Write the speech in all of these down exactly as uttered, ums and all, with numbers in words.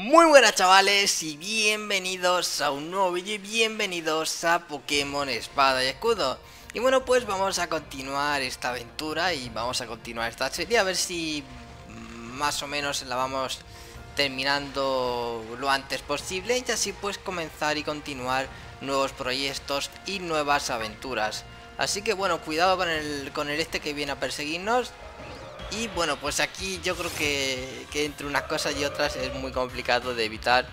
Muy buenas chavales y bienvenidos a un nuevo vídeo y bienvenidos a Pokémon Espada y Escudo. Y bueno, pues vamos a continuar esta aventura y vamos a continuar esta serie a ver si más o menos la vamos terminando lo antes posible y así pues comenzar y continuar nuevos proyectos y nuevas aventuras. Así que bueno, cuidado con el, con el este que viene a perseguirnos. Y bueno, pues aquí yo creo que, que entre unas cosas y otras es muy complicado de evitar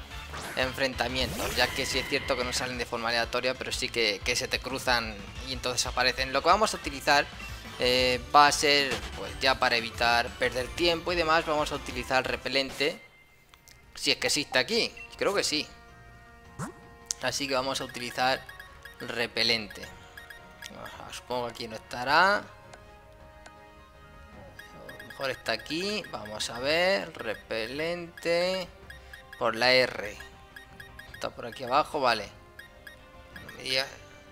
enfrentamientos, ya que sí es cierto que no salen de forma aleatoria, pero sí que, que se te cruzan y entonces aparecen. Lo que vamos a utilizar eh, va a ser, pues ya para evitar perder tiempo y demás, vamos a utilizar repelente, si es que existe aquí, creo que sí. Así que vamos a utilizar repelente. Ajá, supongo que aquí no estará. Mejor está aquí, vamos a ver, repelente por la R. Está por aquí abajo, vale.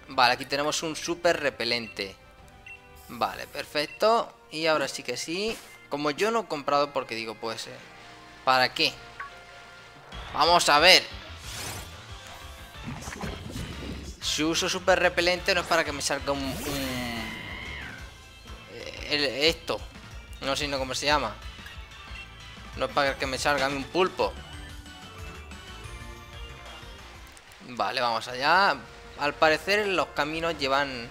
Vale, aquí tenemos un super repelente. Vale, perfecto. Y ahora sí que sí. Como yo no he comprado porque digo, pues, ¿para qué? Vamos a ver. Si uso super repelente no es para que me salga un... un... El, esto. No sé no cómo se llama. No es para que me salga un pulpo. Vale, vamos allá. Al parecer los caminos llevan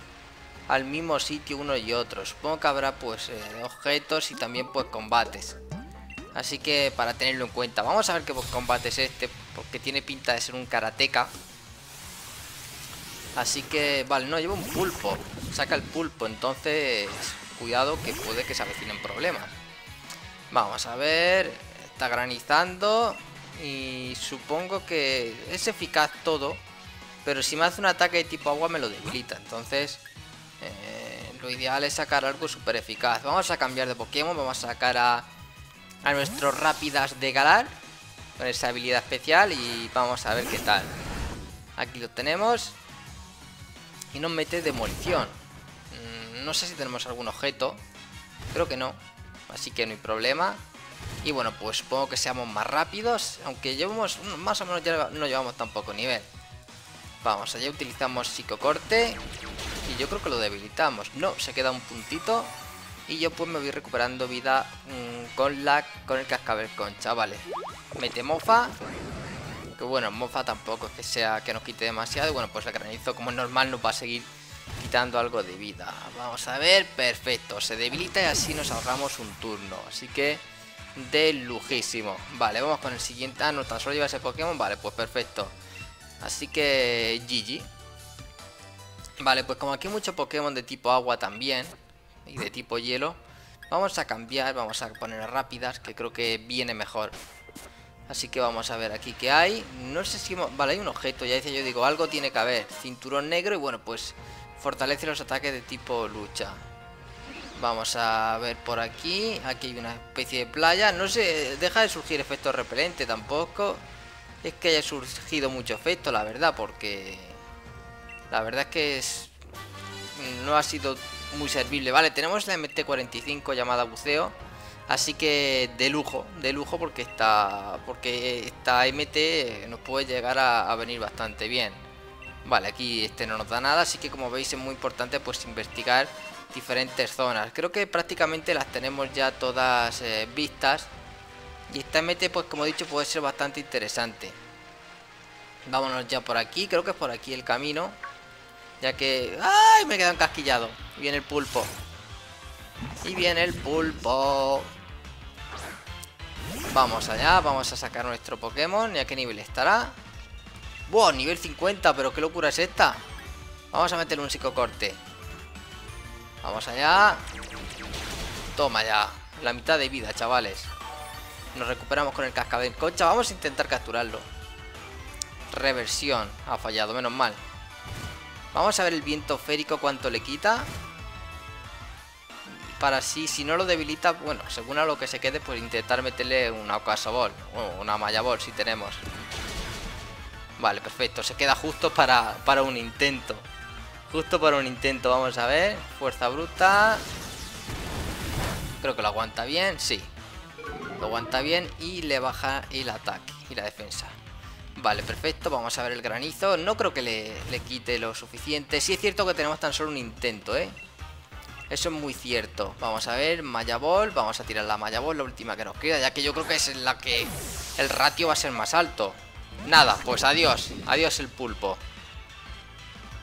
al mismo sitio uno y otro. Supongo que habrá pues eh, objetos y también pues combates. Así que para tenerlo en cuenta. Vamos a ver qué combate es este, porque tiene pinta de ser un karateka. Así que, vale, no, lleva un pulpo. Saca el pulpo, entonces... Cuidado que puede que se avecinen problemas. Vamos a ver. Está granizando. Y supongo que es eficaz todo. Pero si me hace un ataque de tipo agua me lo debilita. Entonces eh, lo ideal es sacar algo súper eficaz. Vamos a cambiar de Pokémon. Vamos a sacar a, a nuestro Rápidas de Galar. Con esa habilidad especial. Y vamos a ver qué tal. Aquí lo tenemos. Y nos mete demolición. No sé si tenemos algún objeto. Creo que no. Así que no hay problema. Y bueno, pues supongo que seamos más rápidos. Aunque llevamos... Más o menos ya no llevamos tan poco nivel. Vamos allá. Utilizamos psicocorte. Y yo creo que lo debilitamos. No, se queda un puntito. Y yo pues me voy recuperando vida mmm, con la con el cascabel concha. Vale. Mete mofa. Que bueno, mofa tampoco es que sea que nos quite demasiado. Y bueno, pues la granizo como es normal nos va a seguir quitando algo de vida. Vamos a ver, perfecto. Se debilita y así nos ahorramos un turno. Así que de lujísimo. Vale, vamos con el siguiente. Ah, no, tan solo lleva ese Pokémon. Vale, pues perfecto. Así que G G. Vale, pues como aquí hay muchos Pokémon de tipo agua también y de tipo hielo, vamos a cambiar, vamos a poner a Rápidas, que creo que viene mejor. Así que vamos a ver aquí qué hay. No sé si... Vale, hay un objeto. Ya dice yo, digo, algo tiene que haber. Cinturón negro y bueno, pues... Fortalece los ataques de tipo lucha. Vamos a ver por aquí. Aquí hay una especie de playa. No sé, deja de surgir efecto repelente tampoco. Es que haya surgido mucho efecto, la verdad, porque... La verdad es que es... no ha sido muy servible. Vale, tenemos la M T cuarenta y cinco llamada buceo. Así que de lujo, de lujo porque esta, porque esta M T nos puede llegar a, a venir bastante bien. Vale, aquí este no nos da nada, así que como veis es muy importante pues investigar diferentes zonas. Creo que prácticamente las tenemos ya todas eh, vistas. Y esta M T pues como he dicho puede ser bastante interesante. Vámonos ya por aquí, creo que es por aquí el camino. Ya que... ¡Ay! Me he quedado encasquillado. Viene el pulpo. Y viene el pulpo. Vamos allá, vamos a sacar nuestro Pokémon. ¿Y a qué nivel estará? ¡Wow! Nivel cincuenta, pero qué locura es esta. Vamos a meterle un psicocorte. Vamos allá. Toma ya. La mitad de vida, chavales. Nos recuperamos con el cascabel concha. Vamos a intentar capturarlo. Reversión. Ha fallado, menos mal. Vamos a ver el viento férico cuánto le quita. Para así, si no lo debilita, bueno, según a lo que se quede, pues intentar meterle una ocasobol o una mayabol si tenemos. Vale, perfecto, se queda justo para, para un intento. Justo para un intento, vamos a ver. Fuerza bruta. Creo que lo aguanta bien, sí. Lo aguanta bien y le baja el ataque y la defensa. Vale, perfecto, vamos a ver el granizo. No creo que le, le quite lo suficiente. Sí es cierto que tenemos tan solo un intento, ¿eh? Eso es muy cierto. Vamos a ver, Maya Ball. Vamos a tirar la Maya Ball, la última que nos queda, ya que yo creo que es la que el ratio va a ser más alto. Nada, pues adiós. Adiós el pulpo.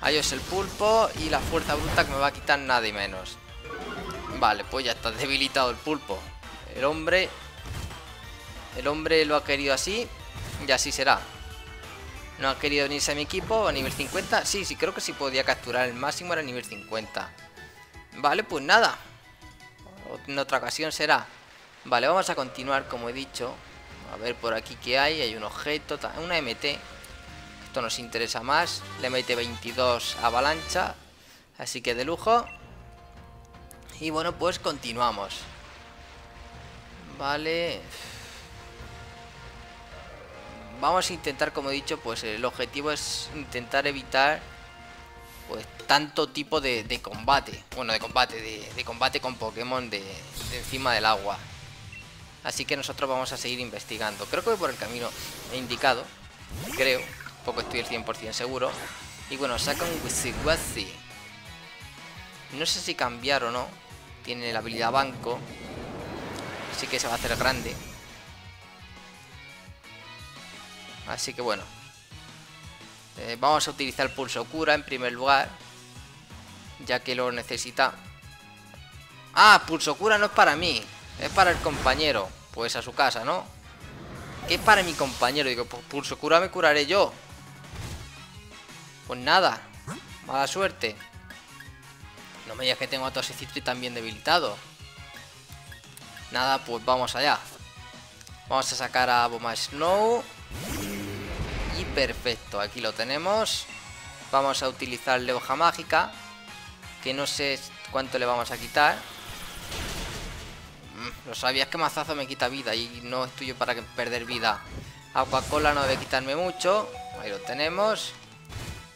Adiós el pulpo y la fuerza bruta que me va a quitar nada y menos. Vale, pues ya está debilitado el pulpo. El hombre... El hombre lo ha querido así y así será. No ha querido unirse a mi equipo a nivel cincuenta. Sí, sí, creo que sí podía capturar el máximo era nivel cincuenta. Vale, pues nada. En otra ocasión será. Vale, vamos a continuar como he dicho. A ver por aquí qué hay. Hay un objeto, una M T. Esto nos interesa más. La M T veintidós avalancha. Así que de lujo. Y bueno, pues continuamos. Vale... Vamos a intentar, como he dicho, pues el objetivo es intentar evitar pues tanto tipo de, de combate. Bueno, de combate, de, de combate con Pokémon de, de encima del agua. Así que nosotros vamos a seguir investigando. Creo que voy por el camino indicado, creo. Tampoco estoy el cien por cien seguro. Y bueno, saca un Wiziguazi. No sé si cambiar o no. Tiene la habilidad banco. Así que se va a hacer grande. Así que bueno, eh, vamos a utilizar el pulso cura en primer lugar, ya que lo necesita. Ah, pulso cura no es para mí, es para el compañero. Pues a su casa, ¿no? ¿Qué es para mi compañero? Digo, pues pulso cura me curaré yo. Pues nada, mala suerte. No me digas que tengo a Toxicroak y también debilitado. Nada, pues vamos allá. Vamos a sacar a Boma Snow. Y perfecto, aquí lo tenemos. Vamos a utilizar la hoja mágica, que no sé cuánto le vamos a quitar. Lo sabías que mazazo me quita vida y no es tuyo para perder vida. Aquacola no debe quitarme mucho. Ahí lo tenemos.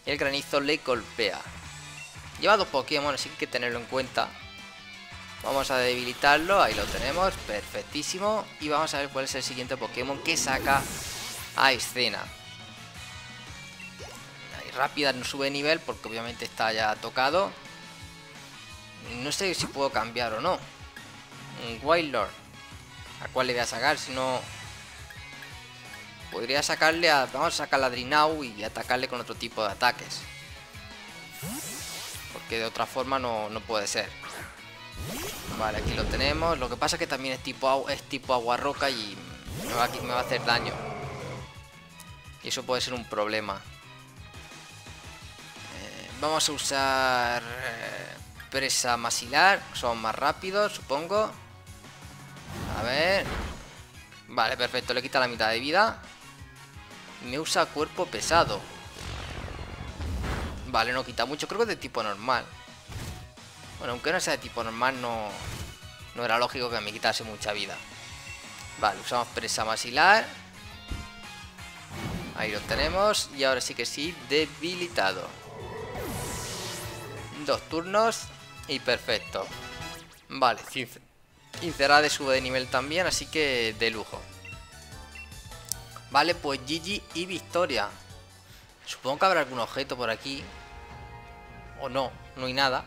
Y el granizo le golpea. Lleva dos Pokémon, así que hay que tenerlo en cuenta. Vamos a debilitarlo, ahí lo tenemos, perfectísimo. Y vamos a ver cuál es el siguiente Pokémon que saca a escena. Ahí rápida no sube nivel porque obviamente está ya tocado. No sé si puedo cambiar o no. Un Wildlord. ¿A cuál le voy a sacar? Si no... Podría sacarle a... Vamos a sacar a Drinaux y atacarle con otro tipo de ataques. Porque de otra forma no, no puede ser. Vale, aquí lo tenemos. Lo que pasa es que también es tipo, es tipo agua roca y me va, me va a hacer daño. Y eso puede ser un problema. Eh, vamos a usar eh, presa maxilar. Son más rápidos, supongo. A ver. Vale, perfecto. Le quita la mitad de vida. Me usa cuerpo pesado. Vale, no quita mucho. Creo que es de tipo normal. Bueno, aunque no sea de tipo normal, no, no era lógico que me quitase mucha vida. Vale, usamos presa maxilar. Ahí lo tenemos. Y ahora sí que sí, debilitado. Dos turnos. Y perfecto. Vale, Cinderace sube de nivel también, así que de lujo. Vale, pues G G y victoria. Supongo que habrá algún objeto por aquí. O no, no hay nada.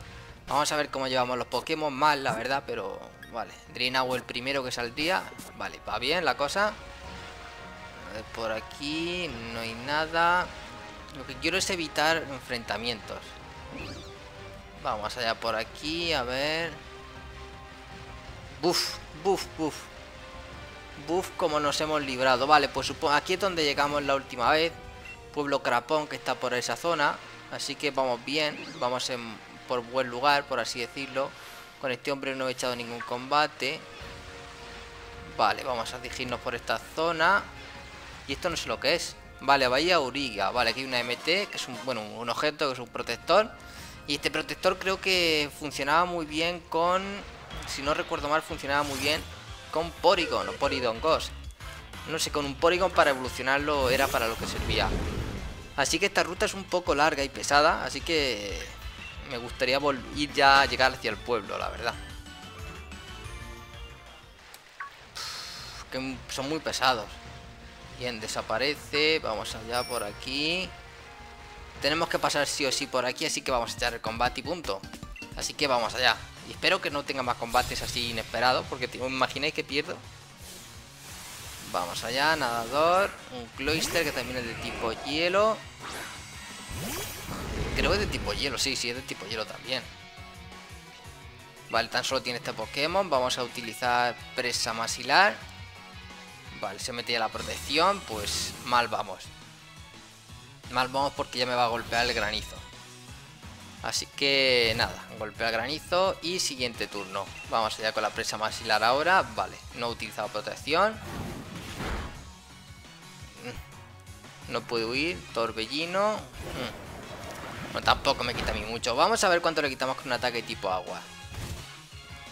Vamos a ver cómo llevamos los Pokémon. Mal, la verdad, pero... Vale, Drinaux el primero que saldría. Vale, va bien la cosa. Por aquí no hay nada. Lo que quiero es evitar enfrentamientos. Vamos allá por aquí, a ver. Buf, buf, buf. Buf, como nos hemos librado. Vale, pues supongo aquí es donde llegamos la última vez. Pueblo Crampón, que está por esa zona. Así que vamos bien. Vamos en, por buen lugar, por así decirlo. Con este hombre no he echado ningún combate. Vale, vamos a dirigirnos por esta zona. Y esto no sé lo que es. Vale, Bahía Uriga. Vale, aquí hay una M T, que es un, bueno, un objeto, que es un protector. Y este protector creo que funcionaba muy bien con... Si no recuerdo mal, funcionaba muy bien con Porygon o Porygon Ghost. No sé, con un Porygon para evolucionarlo era para lo que servía. Así que esta ruta es un poco larga y pesada, así que me gustaría ir ya a llegar hacia el pueblo, la verdad. que son muy pesados. Bien, desaparece. Vamos allá por aquí. Tenemos que pasar sí o sí por aquí, así que vamos a echar el combate y punto. Así que vamos allá. Y espero que no tenga más combates así inesperados, porque te imagináis que pierdo. Vamos allá, nadador. Un Cloyster que también es de tipo hielo. Creo que es de tipo hielo, sí, sí, es de tipo hielo también. Vale, tan solo tiene este Pokémon. Vamos a utilizar presa más hilar. Vale, se metía la protección. Pues mal vamos. Mal vamos porque ya me va a golpear el granizo. Así que nada, golpea el granizo y siguiente turno. Vamos allá con la presa más hilar ahora. Vale, no he utilizado protección. No puedo huir, torbellino. Bueno, tampoco me quita a mí mucho. Vamos a ver cuánto le quitamos con un ataque tipo agua.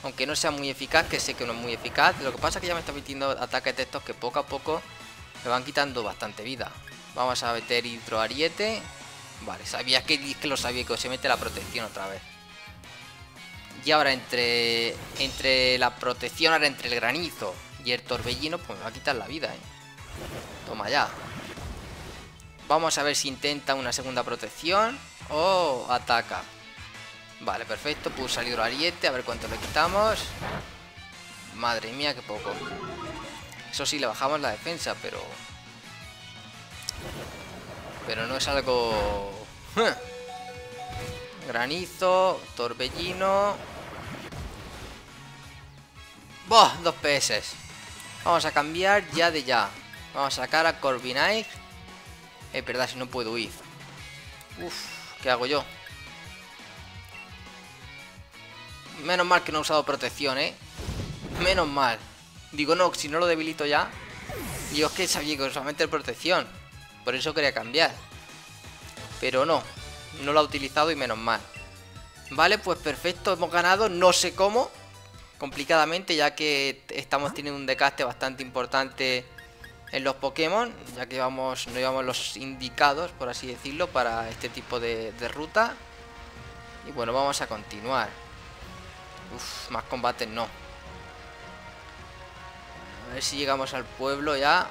Aunque no sea muy eficaz, que sé que no es muy eficaz. Lo que pasa es que ya me está metiendo ataques de estos que poco a poco me van quitando bastante vida. Vamos a meter hidroariete. Vale, sabía que, que lo sabía, que se mete la protección otra vez. Y ahora entre entre la protección, ahora entre el granizo y el torbellino, pues me va a quitar la vida, ¿eh? Toma ya. Vamos a ver si intenta una segunda protección. Oh, ataca. Vale, perfecto, puedo salir el ariete, a ver cuánto le quitamos. Madre mía, qué poco. Eso sí, le bajamos la defensa, pero... pero no es algo... Granizo, torbellino... ¡Boh! Dos P S. Vamos a cambiar ya de ya. Vamos a sacar a Corviknight. Es verdad, si no puedo huir. Uf, ¿qué hago yo? Menos mal que no he usado protección, ¿eh? Menos mal. Digo, no, si no lo debilito ya. Yo es que sabía que solamente protección. Por eso quería cambiar. Pero no, no lo ha utilizado y menos mal. Vale, pues perfecto, hemos ganado. No sé cómo. Complicadamente, ya que estamos teniendo un desgaste bastante importante en los Pokémon, ya que vamos, no llevamos los indicados, por así decirlo, para este tipo de, de ruta. Y bueno, vamos a continuar. Uf, más combates no. A ver si llegamos al pueblo ya.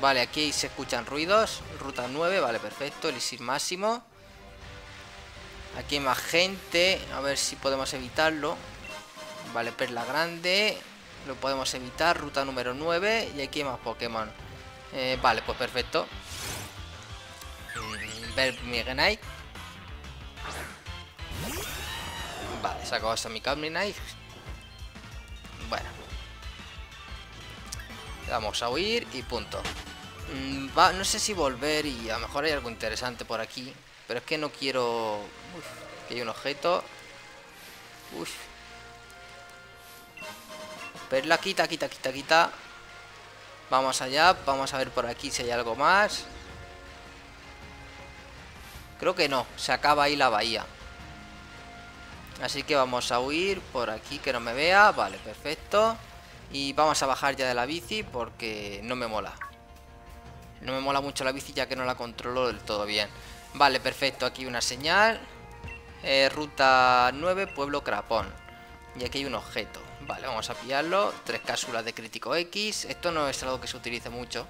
Vale, aquí se escuchan ruidos. Ruta nueve, vale, perfecto, elixir máximo. Aquí hay más gente, a ver si podemos evitarlo. Vale, perla grande. Lo podemos evitar, ruta número nueve. Y aquí hay más Pokémon. eh, Vale, pues perfecto. Vermigenite. Vale, saco hasta mi Corviknight. Bueno, vamos a huir y punto. mm, va, No sé si volver. Y a lo mejor hay algo interesante por aquí, pero es que no quiero... Uf, aquí hay un objeto. Uf. Perla, quita, quita, quita, quita. Vamos allá, vamos a ver por aquí si hay algo más. Creo que no, se acaba ahí la bahía. Así que vamos a huir por aquí, que no me vea. Vale, perfecto. Y vamos a bajar ya de la bici porque no me mola. No me mola mucho la bici ya que no la controlo del todo bien. Vale, perfecto, aquí una señal. eh, Ruta nueve, Pueblo Crampón. Y aquí hay un objeto. Vale, vamos a pillarlo. Tres cápsulas de crítico X. Esto no es algo que se utilice mucho.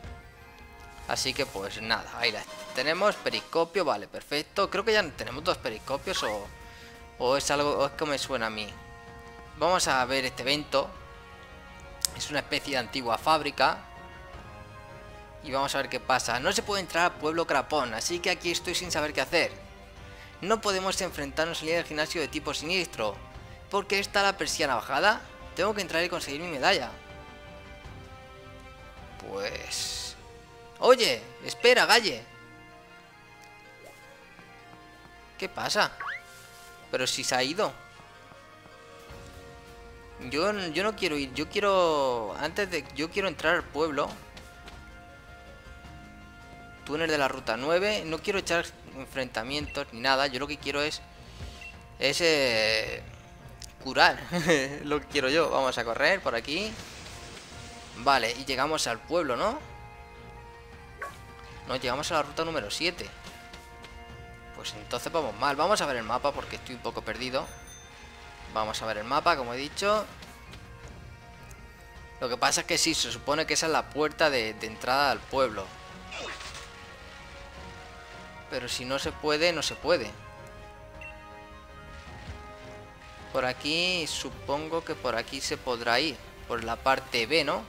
Así que pues nada, ahí la tenemos. Periscopio, vale, perfecto. Creo que ya tenemos dos periscopios o, o es algo o es que me suena a mí. Vamos a ver este evento. Es una especie de antigua fábrica. Y vamos a ver qué pasa. No se puede entrar al pueblo Crampón, así que aquí estoy sin saber qué hacer. No podemos enfrentarnos al líder del gimnasio de tipo siniestro. ¿Por qué está la persiana bajada? Tengo que entrar y conseguir mi medalla. Pues... Oye, espera, Galle. ¿Qué pasa? Pero si se ha ido. Yo, yo no quiero ir. Yo quiero... Antes de... Yo quiero entrar al pueblo. Túnel de la ruta nueve. No quiero echar enfrentamientos ni nada. Yo lo que quiero es... Es... Eh... curar, lo que quiero yo. Vamos a correr por aquí. Vale, y llegamos al pueblo, ¿no? No, llegamos a la ruta número siete. Pues entonces vamos mal. Vamos a ver el mapa porque estoy un poco perdido. Vamos a ver el mapa, como he dicho. Lo que pasa es que sí, se supone que esa es la puerta de, de entrada al pueblo. Pero si no se puede, no se puede. Por aquí, supongo que por aquí se podrá ir. Por la parte B, ¿no?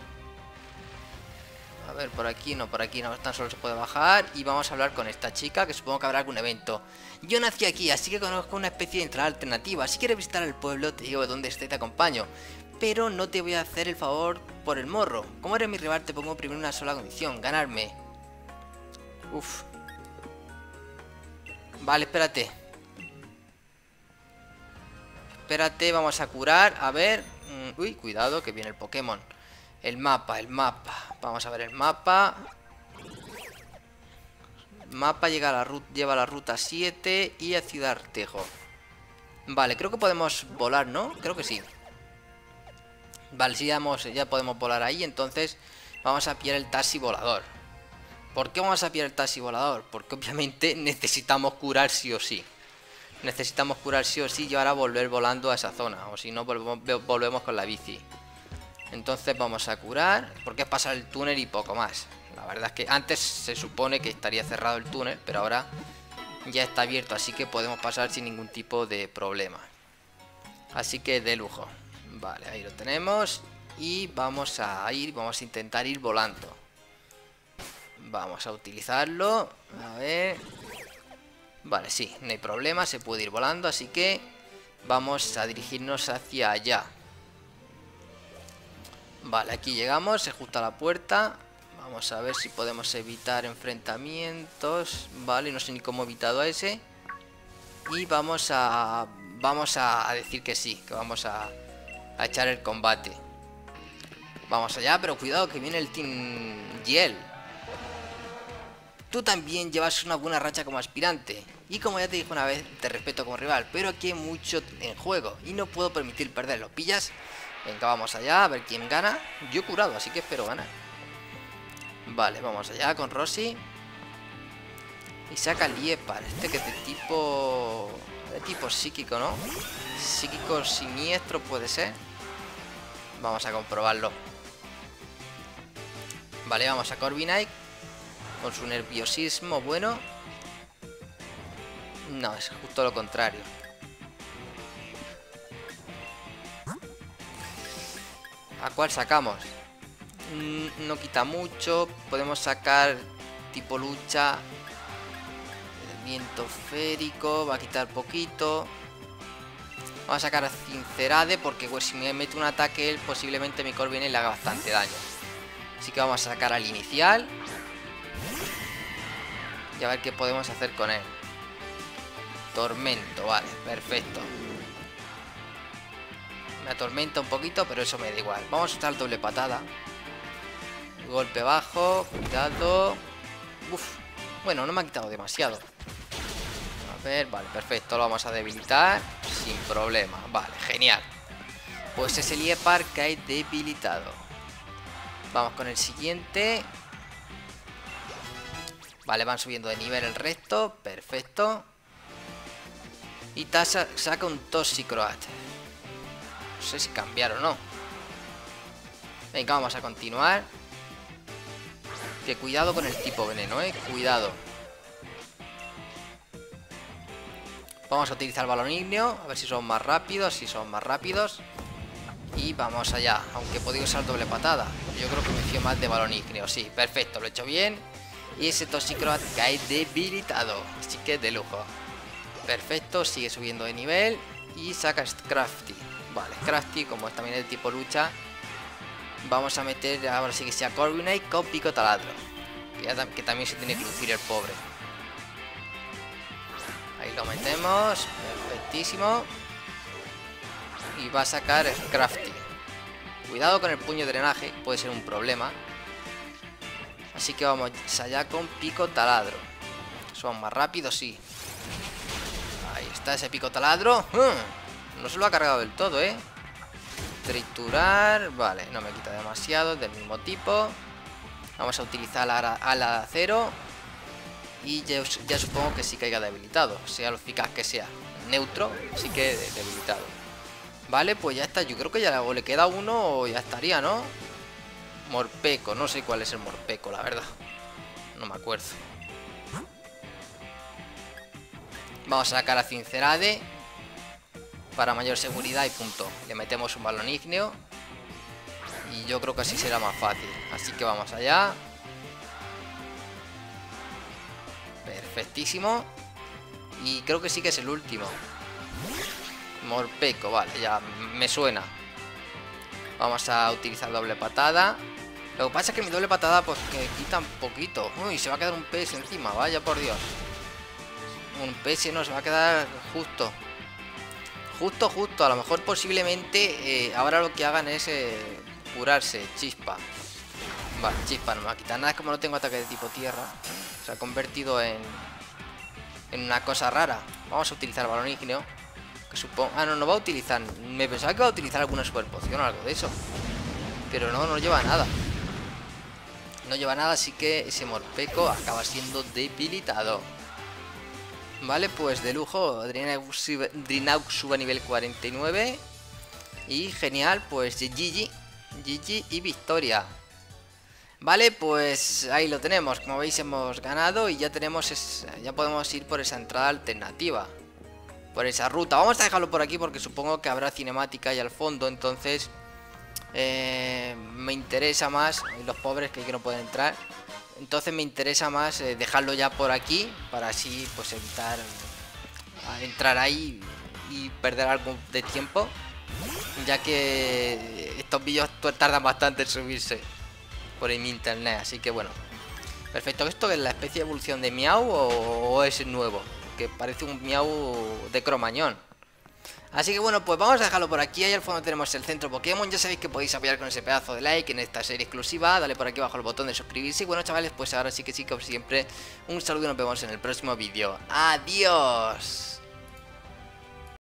A ver, por aquí no, por aquí no, tan solo se puede bajar. Y vamos a hablar con esta chica, que supongo que habrá algún evento. Yo nací aquí, así que conozco una especie de entrada alternativa. Si quieres visitar el pueblo, te digo dónde esté y te acompaño. Pero no te voy a hacer el favor por el morro. Como eres mi rival, te pongo primero una sola condición, ganarme. Uf. Vale, espérate. Espérate, vamos a curar, a ver. Uy, cuidado que viene el Pokémon. El mapa, el mapa. Vamos a ver el mapa. El mapa llega a la ruta, lleva a la ruta siete y a Ciudad Artejo. Vale, creo que podemos volar, ¿no? Creo que sí. Vale, sí, ya, hemos, ya podemos volar ahí, entonces vamos a pillar el taxi volador. ¿Por qué vamos a pillar el taxi volador? Porque obviamente necesitamos curar sí o sí. Necesitamos curar sí o sí y ahora volver volando a esa zona. O si no, volvemos, volvemos con la bici. Entonces vamos a curar. Porque es pasar el túnel y poco más. La verdad es que antes se supone que estaría cerrado el túnel, pero ahora ya está abierto, así que podemos pasar sin ningún tipo de problema. Así que de lujo. Vale, ahí lo tenemos. Y vamos a ir, vamos a intentar ir volando. Vamos a utilizarlo. A ver. Vale, sí, no hay problema, se puede ir volando, así que vamos a dirigirnos hacia allá. Vale, aquí llegamos, se ajusta la puerta. Vamos a ver si podemos evitar enfrentamientos. Vale, no sé ni cómo he evitado a ese. Y vamos a... vamos a decir que sí, que vamos a, a echar el combate. Vamos allá, pero cuidado que viene el Team Yiel. Tú también llevas una buena racha como aspirante. Y como ya te dije una vez, te respeto como rival, pero aquí hay mucho en juego y no puedo permitir perderlo, ¿pillas? Venga, vamos allá, a ver quién gana. Yo he curado, así que espero ganar. Vale, vamos allá con Rosy. Y saca Liepal, este que es de tipo... de tipo psíquico, ¿no? Psíquico siniestro puede ser. Vamos a comprobarlo. Vale, vamos a Corviknight. Con su nerviosismo, bueno. No, es justo lo contrario. ¿A cuál sacamos? No quita mucho. Podemos sacar tipo lucha. Viento férico. Va a quitar poquito. Vamos a sacar a Cinderace. Porque pues, si me mete un ataque él, posiblemente mi Corviknight le haga bastante daño. Así que vamos a sacar al inicial. Y a ver qué podemos hacer con él. Tormento, vale, perfecto. Me atormenta un poquito, pero eso me da igual. Vamos a usar doble patada. Golpe bajo, cuidado. Uf, bueno, no me ha quitado demasiado. A ver, vale, perfecto, lo vamos a debilitar sin problema, vale, genial. Pues ese Liepal cae debilitado. Vamos con el siguiente. Vale, van subiendo de nivel el resto. Perfecto. Y Tasa saca un Toxicroak. No sé si cambiar o no. Venga, vamos a continuar. Que cuidado con el tipo veneno, eh. Cuidado. Vamos a utilizar el balón ígneo. A ver si son más rápidos. Si son más rápidos. Y vamos allá. Aunque podía usar doble patada. Yo creo que me fío más de balón ígneo. Sí, perfecto. Lo he hecho bien. Y ese Toxicroak cae debilitado. Así que de lujo. Perfecto, sigue subiendo de nivel. Y saca Scrafty. Vale, Scrafty, como es también el tipo lucha. Vamos a meter ahora sí que sea Corviknight con pico taladro. Que, ya, que también se tiene que lucir el pobre. Ahí lo metemos. Perfectísimo. Y va a sacar Scrafty. Cuidado con el puño de drenaje, puede ser un problema. Así que vamos allá con pico taladro. Son más rápidos, sí. Ahí está ese pico taladro. ¡Mmm! No se lo ha cargado del todo, ¿eh? Triturar. Vale, no me quita demasiado. Del mismo tipo. Vamos a utilizar la ala de acero. Y ya, ya supongo que sí caiga debilitado. Sea lo eficaz que sea. Neutro, sí que debilitado. Vale, pues ya está. Yo creo que ya le queda uno o ya estaría, ¿no? Morpeko, no sé cuál es el Morpeko, la verdad. No me acuerdo. Vamos a sacar a Cinderace para mayor seguridad y punto. Le metemos un balón ígneo y yo creo que así será más fácil. Así que vamos allá. Perfectísimo. Y creo que sí que es el último. Morpeko, vale, ya me suena. Vamos a utilizar doble patada. Lo que pasa es que mi doble patada pues que quita un poquito. Uy, se va a quedar un P S encima, vaya por Dios. Un P S no, se va a quedar justo. Justo, justo. A lo mejor posiblemente eh, ahora lo que hagan es eh, curarse. Chispa. Vale, chispa no me va a quitar nada. Es como no tengo ataque de tipo tierra. Se ha convertido en, en una cosa rara. Vamos a utilizar el balón ígneo. Supongo... Ah, no, no va a utilizar... Me pensaba que va a utilizar alguna super poción o algo de eso. Pero no, no lleva nada. No lleva nada, así que ese Morpeko acaba siendo debilitado. Vale, pues de lujo. Drinaux sube a nivel cuarenta y nueve. Y genial, pues G G. G G y victoria. Vale, pues ahí lo tenemos. Como veis hemos ganado y ya tenemos... Es... Ya podemos ir por esa entrada alternativa. Por esa ruta, vamos a dejarlo por aquí porque supongo que habrá cinemática ahí al fondo. Entonces eh, me interesa más, los pobres que no pueden entrar. Entonces me interesa más eh, dejarlo ya por aquí, para así pues evitar eh, entrar ahí y perder algo de tiempo, ya que estos vídeos tardan bastante en subirse por mi internet. Así que bueno, perfecto. ¿Esto es la especie de evolución de Miau o, o es nuevo? Que parece un Miau de Cromañón. Así que bueno, pues vamos a dejarlo por aquí. Ahí al fondo tenemos el centro Pokémon. Ya sabéis que podéis apoyar con ese pedazo de like en esta serie exclusiva. Dale por aquí abajo el botón de suscribirse. Y bueno, chavales, pues ahora sí que sí, como siempre, un saludo y nos vemos en el próximo vídeo. ¡Adiós!